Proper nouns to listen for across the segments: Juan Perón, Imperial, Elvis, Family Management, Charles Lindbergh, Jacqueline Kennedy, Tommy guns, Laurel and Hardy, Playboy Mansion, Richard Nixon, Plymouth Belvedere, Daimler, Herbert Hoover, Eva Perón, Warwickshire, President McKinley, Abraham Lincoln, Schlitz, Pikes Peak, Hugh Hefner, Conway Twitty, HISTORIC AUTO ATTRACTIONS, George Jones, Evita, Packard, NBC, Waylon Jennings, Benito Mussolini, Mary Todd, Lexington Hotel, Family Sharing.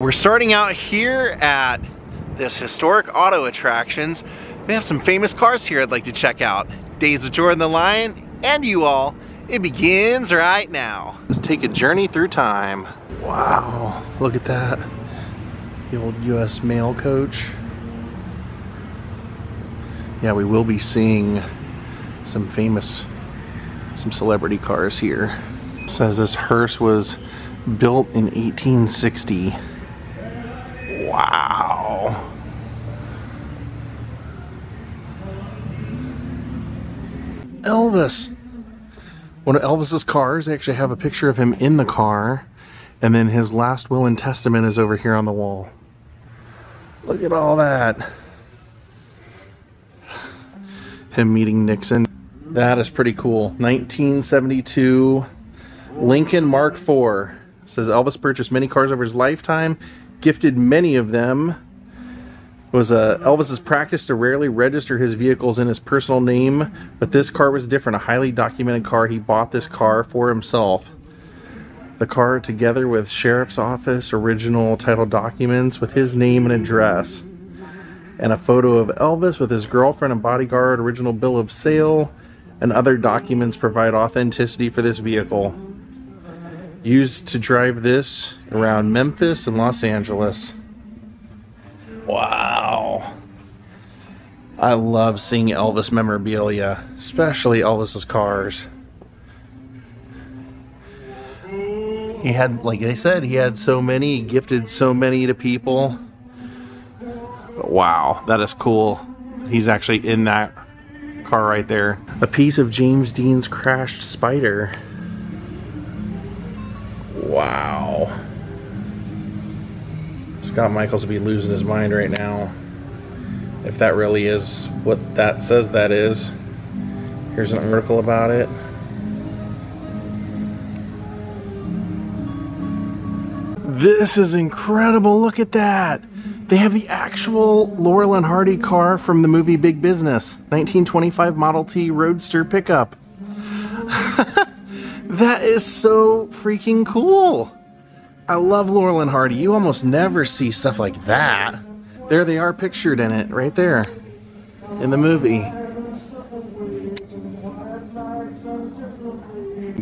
We're starting out here at this historic auto attractions. They have some famous cars here I'd like to check out. Days with Jordan the Lion and you all. It begins right now. Let's take a journey through time. Wow, look at that. The old U.S. mail coach. Yeah, we will be seeing some famous, some celebrity cars here. It says this hearse was built in 1860. Wow. Elvis. One of Elvis's cars. They actually have a picture of him in the car. And then his last will and testament is over here on the wall. Look at all that. Him meeting Nixon. That is pretty cool. 1972 Lincoln Mark IV. Says Elvis purchased many cars over his lifetime, gifted many of them. It was Elvis's practice to rarely register his vehicles in his personal name, but this car was different, a highly documented car. He bought this car for himself. The car, together with sheriff's office, original title documents with his name and address, and a photo of Elvis with his girlfriend and bodyguard, original bill of sale, and other documents provide authenticity for this vehicle. Used to drive this around Memphis and Los Angeles. Wow. I love seeing Elvis memorabilia, especially Elvis's cars. He had, like I said, he had so many, he gifted so many to people. But wow, that is cool. He's actually in that car right there. A piece of James Dean's crashed spider. Wow. Scott Michaels would be losing his mind right now if that really is what that says that is. Here's an article about it. This is incredible, look at that. They have the actual Laurel and Hardy car from the movie Big Business. 1925 Model T Roadster pickup. That is so freaking cool. I love Laurel and Hardy. You almost never see stuff like that. There they are pictured in it, right there, in the movie.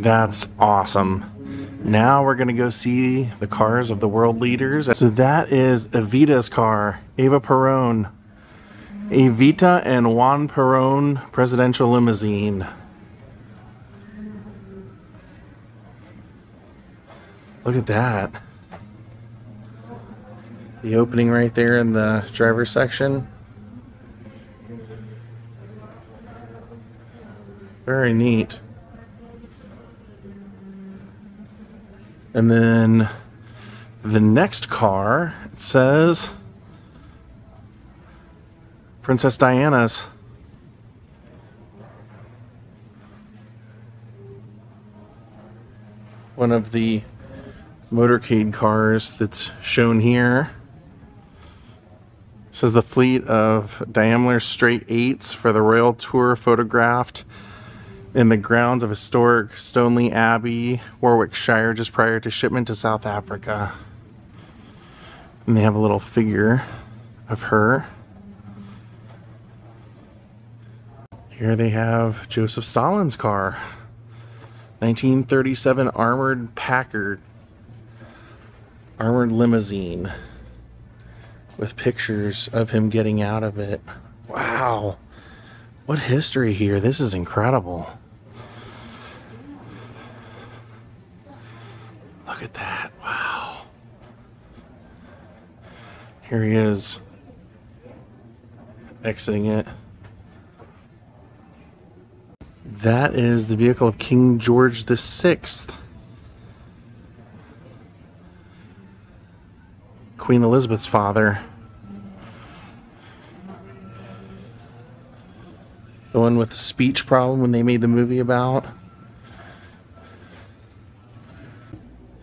That's awesome. Now we're gonna go see the cars of the world leaders. So that is Evita's car, Eva Perón. Evita and Juan Perón presidential limousine. Look at that. The opening right there in the driver's section. Very neat. And then the next car, it says Princess Diana's. One of the motorcade cars that's shown here. It says the fleet of Daimler straight 8s for the royal tour photographed in the grounds of historic Stoneleigh Abbey, Warwickshire, just prior to shipment to South Africa. And they have a little figure of her. Here they have Joseph Stalin's car. 1937 Armored Packard. Armored limousine. With pictures of him getting out of it. Wow. What history here. This is incredible. Look at that, wow. Here he is, exiting it. That is the vehicle of King George the Sixth. Queen Elizabeth's father. The one with the speech problem when they made the movie about.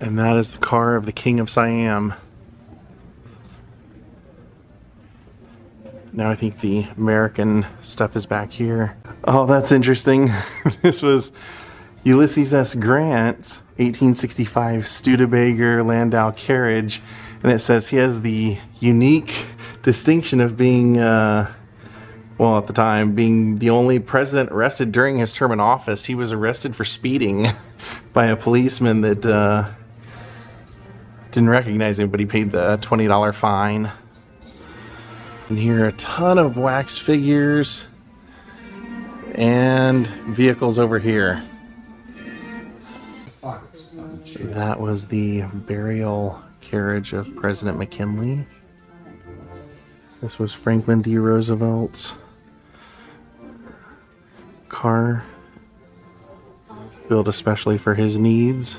And that is the car of the King of Siam. Now I think the American stuff is back here. Oh, that's interesting. This was Ulysses S. Grant's 1865 Studebaker-Landau carriage. and it says he has the unique distinction of being, well, at the time, being the only president arrested during his term in office. He was arrested for speeding by a policeman that didn't recognize him, but he paid the $20 fine. And here are a ton of wax figures and vehicles over here. That was the burial carriage of President McKinley. This was Franklin D. Roosevelt's car, built especially for his needs.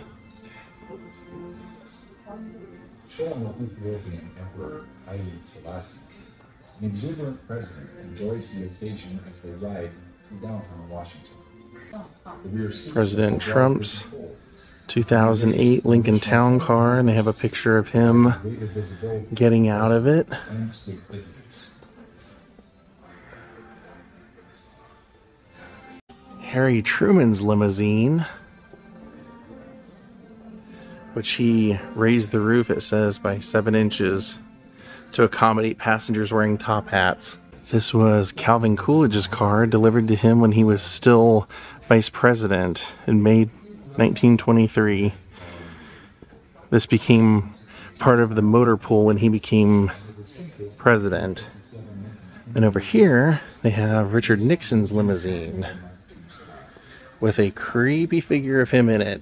An exuberant president enjoys the occasion as they ride through downtown Washington. President Trump's 2008 Lincoln Town Car, and they have a picture of him getting out of it. Harry Truman's limousine, which he raised the roof, it says, by 7 inches to accommodate passengers wearing top hats. This was Calvin Coolidge's car, delivered to him when he was still vice president in May 1923. This became part of the motor pool when he became president. And over here, they have Richard Nixon's limousine with a creepy figure of him in it.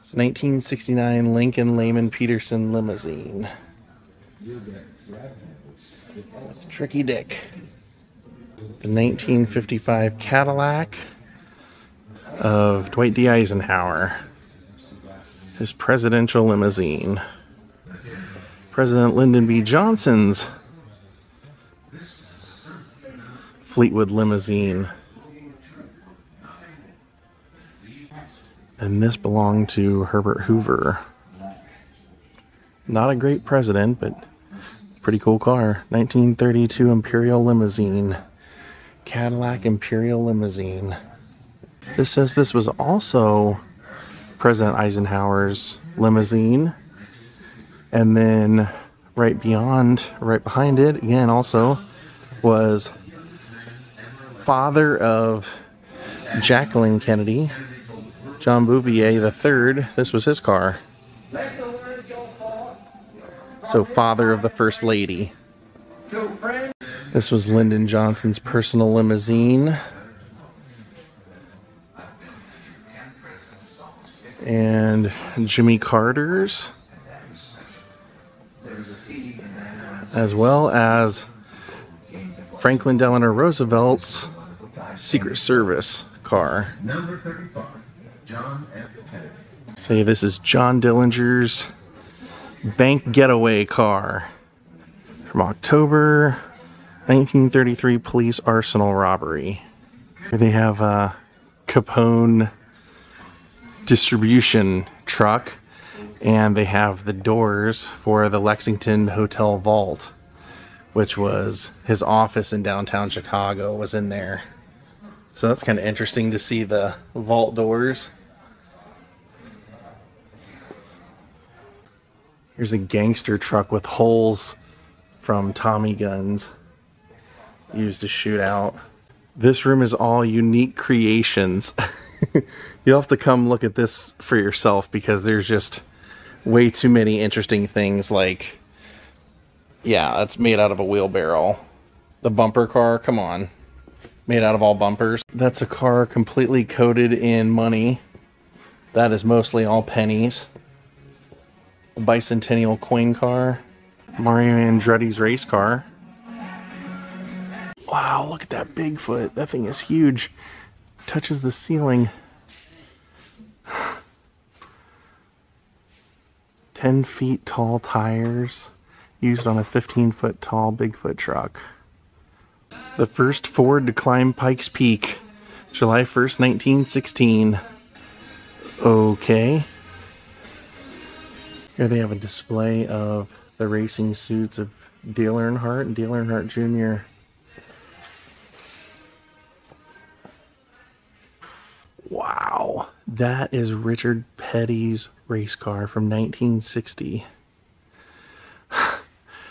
It's 1969 Lincoln Lehman Peterson limousine. Tricky Dick. The 1955 Cadillac of Dwight D. Eisenhower. His presidential limousine. President Lyndon B. Johnson's Fleetwood limousine. And this belonged to Herbert Hoover. Not a great president, but pretty cool car. 1932 Imperial limousine. Cadillac Imperial limousine. This says this was also President Eisenhower's limousine. And then right behind it, again, also was father of Jacqueline Kennedy, John Bouvier III. This was his car. So, father of the First Lady. This was Lyndon Johnson's personal limousine. And Jimmy Carter's. As well as Franklin Delano Roosevelt's Secret Service car. Number 35. John F. Kennedy. Say this is John Dillinger's bank getaway car from October 1933 police arsenal robbery. Here they have a Capone distribution truck, and they have the doors for the Lexington Hotel vault, which was his office in downtown Chicago, was in there. So that's kind of interesting to see the vault doors. Here's a gangster truck with holes from Tommy guns used to shoot out. This room is all unique creations. You'll have to come look at this for yourself, because there's just way too many interesting things. Like, yeah, it's made out of a wheelbarrow. The bumper car, come on. Made out of all bumpers. That's a car completely coated in money. That is mostly all pennies. A bicentennial coin car. Mario Andretti's race car. Wow, look at that Bigfoot. That thing is huge. Touches the ceiling. 10 feet tall tires used on a 15-foot tall Bigfoot truck. The first Ford to climb Pikes Peak, July 1st, 1916. Okay. Here they have a display of the racing suits of Dale Earnhardt and Dale Earnhardt Jr. Wow, that is Richard Petty. Petty's race car from 1960.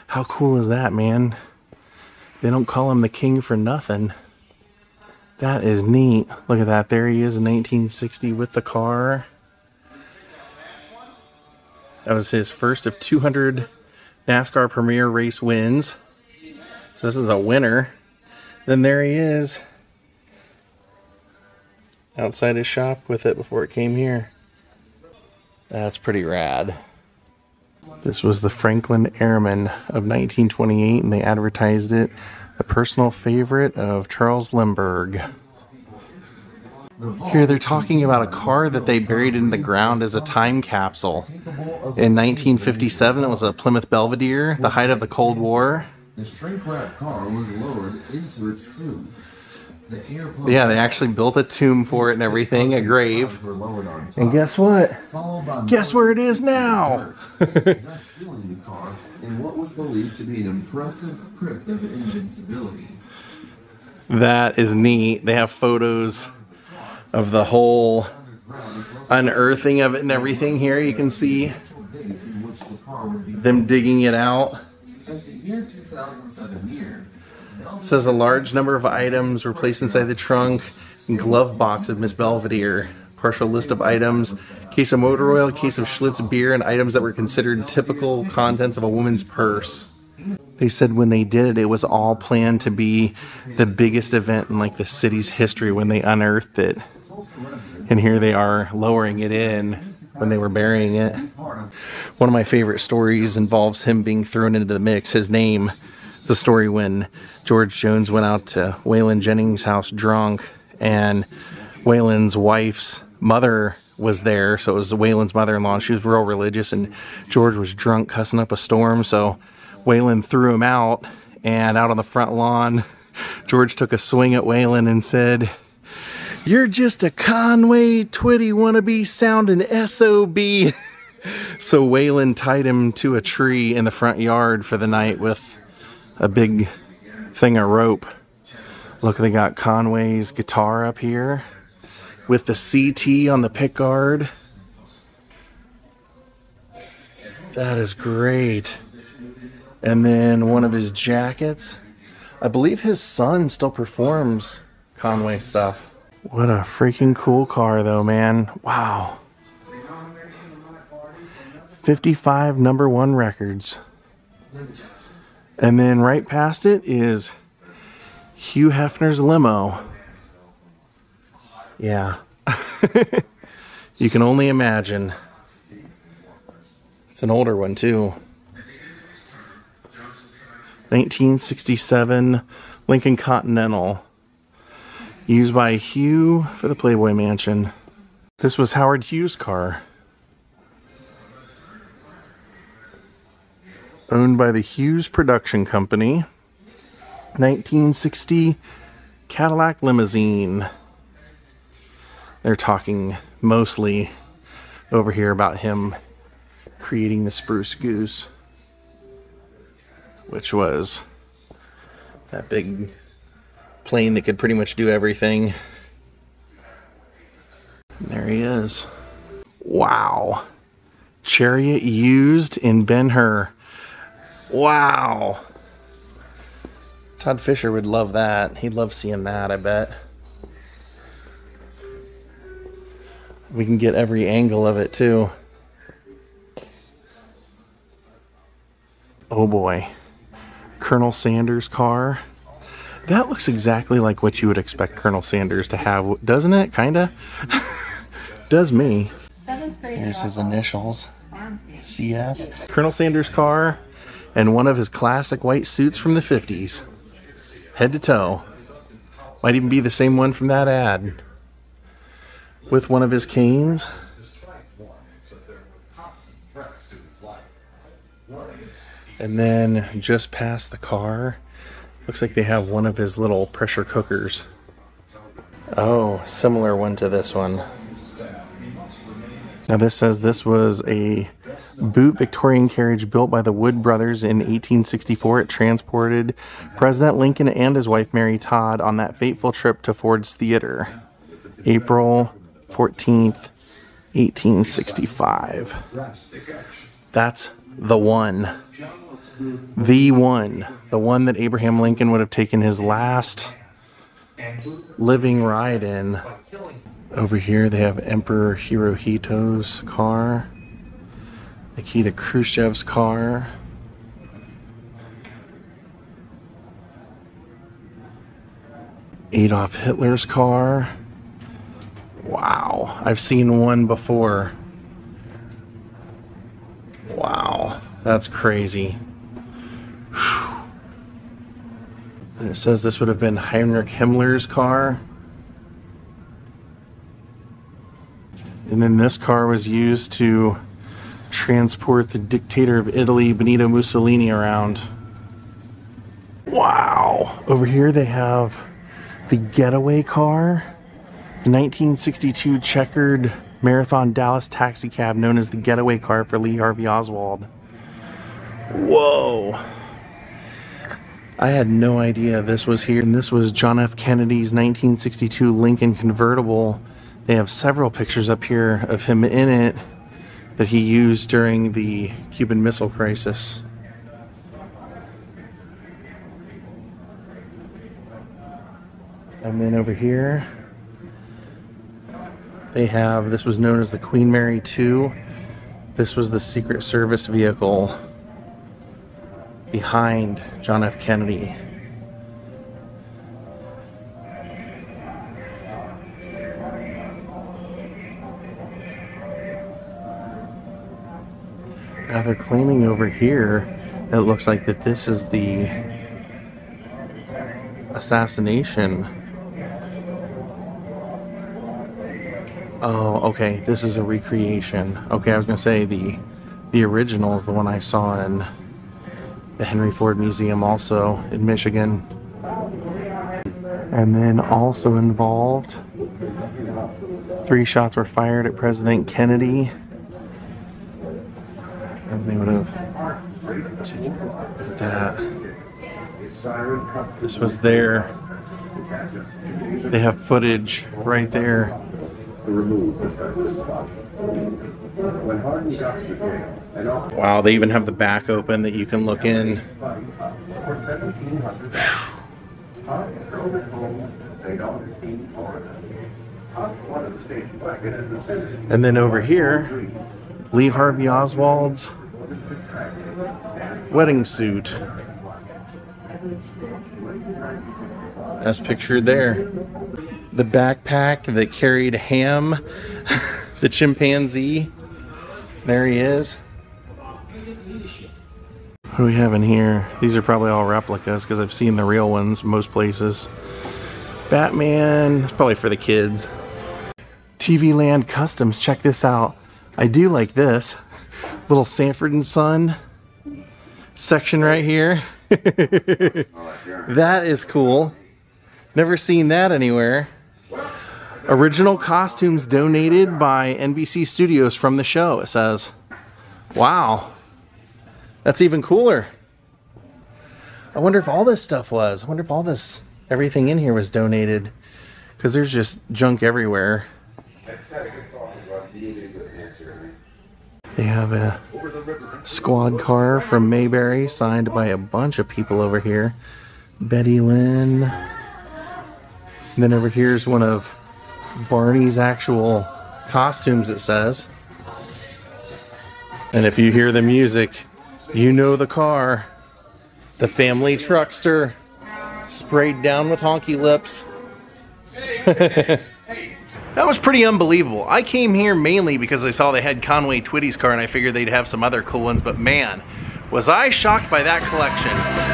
How cool is that, man? They don't call him the king for nothing. That is neat. Look at that. There he is in 1960 with the car. That was his first of 200 NASCAR Premier Race wins. So this is a winner. Then there he is outside his shop with it before it came here. That's pretty rad. This was the Franklin Airman of 1928, and they advertised it a personal favorite of Charles Lindbergh. Here they're talking about a car that they buried in the ground as a time capsule. In 1957, it was a Plymouth Belvedere, the height of the Cold War. The shrink wrap car was lowered into its tomb. Yeah, they actually built a tomb for it and everything, a grave. And guess what? Guess where it is now? Thus sealing the car in what was believed to be an impressive crypt of invincibility. That is neat. They have photos of the whole unearthing of it and everything here. You can see them digging it out. As the year 2007 neared, says a large number of items were placed inside the trunk and glove box of Miss Belvedere. Partial list of items: case of motor oil, case of Schlitz beer, and items that were considered typical contents of a woman's purse. They said when they did it, it was all planned to be the biggest event in like the city's history when they unearthed it. And here they are lowering it in when they were burying it. One of my favorite stories involves him being thrown into the mix. His name. It's a story when George Jones went out to Waylon Jennings' house drunk, and Waylon's wife's mother was there, so it was Waylon's mother-in-law. She was real religious, and George was drunk cussing up a storm, so Waylon threw him out, and out on the front lawn, George took a swing at Waylon and said, "You're just a Conway Twitty wannabe sounding SOB." So Waylon tied him to a tree in the front yard for the night with a big thing of rope. Look, they got Conway's guitar up here with the CT on the pickguard. That is great. And then one of his jackets. I believe his son still performs Conway stuff. What a freaking cool car though, man. Wow. 55 #1 records. And then right past it is Hugh Hefner's limo. Yeah. You can only imagine. It's an older one too. 1967 Lincoln Continental. Used by Hugh for the Playboy Mansion. This was Howard Hughes' car. Owned by the Hughes Production Company. 1960 Cadillac Limousine. They're talking mostly over here about him creating the Spruce Goose, which was that big plane that could pretty much do everything. And there he is. Wow. Chariot used in Ben-Hur. Wow. Todd Fisher would love that. He'd love seeing that, I bet. We can get every angle of it, too. Oh, boy. Colonel Sanders' car. That looks exactly like what you would expect Colonel Sanders to have, doesn't it? Kinda? Does me. There's his initials. CS. Colonel Sanders' car. And one of his classic white suits from the 50s. Head to toe. Might even be the same one from that ad. With one of his canes. And then just past the car, looks like they have one of his little pressure cookers. Oh, similar one to this one. Now this says this was a boot Victorian carriage built by the Wood brothers in 1864. It transported President Lincoln and his wife Mary Todd on that fateful trip to Ford's Theater, April 14th, 1865. That's the one. The one. The one that Abraham Lincoln would have taken his last living ride in. Over here they have Emperor Hirohito's car. Nikita Khrushchev's car. Adolf Hitler's car. Wow, I've seen one before. Wow, that's crazy. Whew. And it says this would have been Heinrich Himmler's car. And then this car was used to transport the dictator of Italy, Benito Mussolini, around. Wow! Over here they have the getaway car. The 1962 checkered Marathon Dallas taxi cab known as the getaway car for Lee Harvey Oswald. Whoa! I had no idea this was here. And this was John F. Kennedy's 1962 Lincoln convertible. They have several pictures up here of him in it that he used during the Cuban Missile Crisis. And then over here, they have, this was known as the Queen Mary II. This was the Secret Service vehicle behind John F. Kennedy. Now they're claiming over here that it looks like that this is the assassination. Oh, okay, this is a recreation. Okay, I was gonna say the original is the one I saw in the Henry Ford Museum also in Michigan. And then also involved, 3 shots were fired at President Kennedy. They would have taken that. This was there. They have footage right there. Wow, they even have the back open that you can look in. And then over here, Lee Harvey Oswald's wedding suit, as pictured there. The backpack that carried Ham, the chimpanzee. There he is. What do we have in here? These are probably all replicas because I've seen the real ones most places. Batman, it's probably for the kids. TV Land Customs, check this out. I do like this. Little Sanford and Son section right here. That is cool. Never seen that anywhere. Original costumes donated by NBC Studios from the show, it says. Wow. That's even cooler. I wonder if all this stuff was. I wonder if all this, everything in here was donated. Because there's just junk everywhere. They have a squad car from Mayberry, signed by a bunch of people over here. Betty Lynn. And then over here is one of Barney's actual costumes, it says. And if you hear the music, you know the car. The family truckster, sprayed down with honky lips. That was pretty unbelievable. I came here mainly because I saw they had Conway Twitty's car and I figured they'd have some other cool ones, but man, was I shocked by that collection.